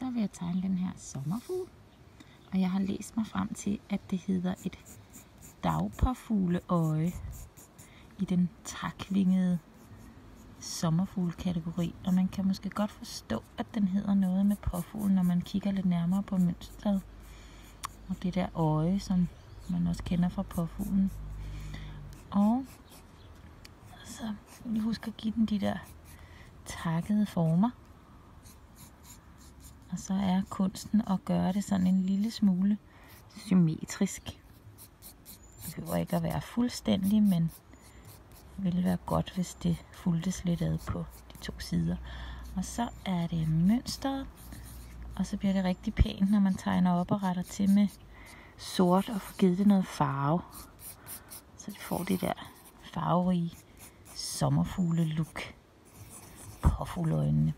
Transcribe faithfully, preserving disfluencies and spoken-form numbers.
så vil jeg tegne den her sommerfugl. Og jeg har læst mig frem til, at det hedder et dagpåfugleøje i den trækvingede sommerfuglekategori. Og man kan måske godt forstå, at den hedder noget med påfuglen, når man kigger lidt nærmere på mønstret. Og det der øje, som man også kender fra påfuglen. Og så husk at give den de der takkede former. Og så er kunsten at gøre det sådan en lille smule symmetrisk. Det behøver ikke at være fuldstændig, men det ville være godt, hvis det fulgtes lidt ad på de to sider. Og så er det mønstret, og så bliver det rigtig pænt, når man tegner op og retter til med sort og får givet det noget farve. Så det får det der farverige sommerfugle-look. Påfugleøjnene.